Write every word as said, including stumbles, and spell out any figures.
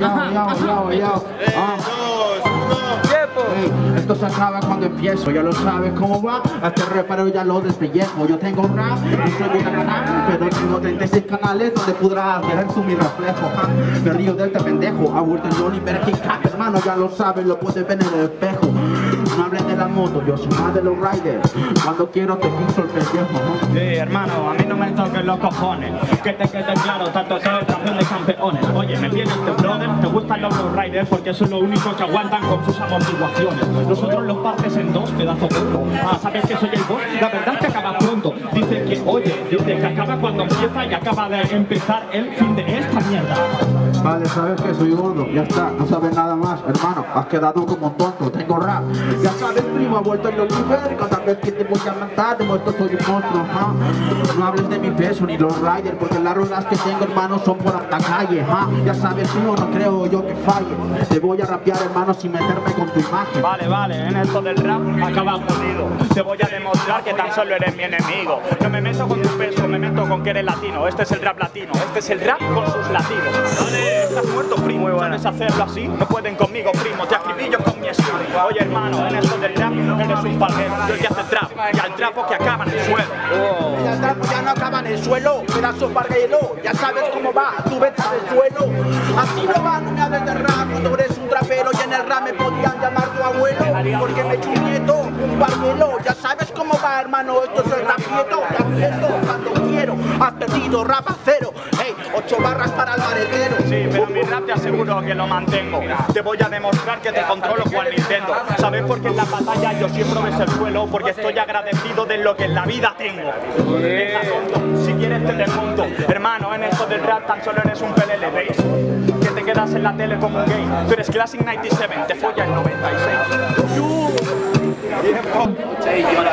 ya, ya, ya, ya. Esto se acaba cuando empiezo, ya lo sabes cómo va. Hasta el reparo ya lo despellejo. Yo tengo un rap, no soy una canal, pero tengo treinta y seis canales donde podrás ver tú mi reflejo. ¿Ah? Me río de este pendejo, a vuelta en Bélgica, hermano, ya lo sabes, lo puedes ver en el espejo. No hables de la moto, yo soy más de los riders. Cuando quiero te piso el pendejo. Sí, hermano, a mí no me toques los cojones. Que te quede claro, tanto soy el campeón de campeones. Oye, me tienes este brother, te gustan los low riders porque son los únicos que aguantan confusas motivaciones. Nosotros los partes en dos, pedazos de uno. Ah, sabes que soy el boss, la verdad es que acaba pronto. Dice que, oye, dice que acaba cuando empieza y acaba de empezar el fin de esta mierda. Vale, sabes que soy gordo, ya está, no sabes nada más, hermano, has quedado como un tonto, tengo rap. Ya sabes, primo, ha vuelto en los libres, cada vez que te voy a matar, de muerto soy un monstruo, ¿ah? No hables de mi peso ni los riders, porque las rolas que tengo, hermano, son por hasta calle, ¿ah? Ya sabes, primo, no creo yo que falle, te voy a rapear, hermano, sin meterme con tu imagen. Vale, vale, en esto del rap acaba jodido, te voy a demostrar que tan solo eres mi enemigo. No me meto con tu peso, me meto con que eres latino, este es el rap latino, este es el rap con sus latinos. Dale, estás muerto, primo, ¿sabes hacerlo así? No pueden conmigo, primo, te acribillo con mi estilo. Oye, hermano, en esto del rap eres un palguero, yo el que hace trap, y al trapo que acaba en el suelo. Oh. Y al trapo ya no acaba en el suelo, pedazos pargueros, ya sabes cómo va, tú vete del suelo. Así no va, no me hables de rap, cuando eres un trapero y en el rap me podían llamar tu abuelo, porque me echo un nieto, un parguero, ya sabes cómo va, hermano, esto es el rap nieto, esto cuando quiero, has perdido rap a cero. Hey, ocho barras para el maletero. Sí, pero mi rap te aseguro que lo mantengo. Te voy a demostrar que te controlo cual Nintendo. ¿Sabes por qué en la batalla yo siempre me suelo? Porque estoy agradecido de lo que en la vida tengo. Venga, tonto, si quieres te desmonto. Hermano, en esto del rap tan solo eres un pelele, ¿veis? Que te quedas en la tele como un gay. Tú eres Classic noventa y siete, te folla el noventa y seis.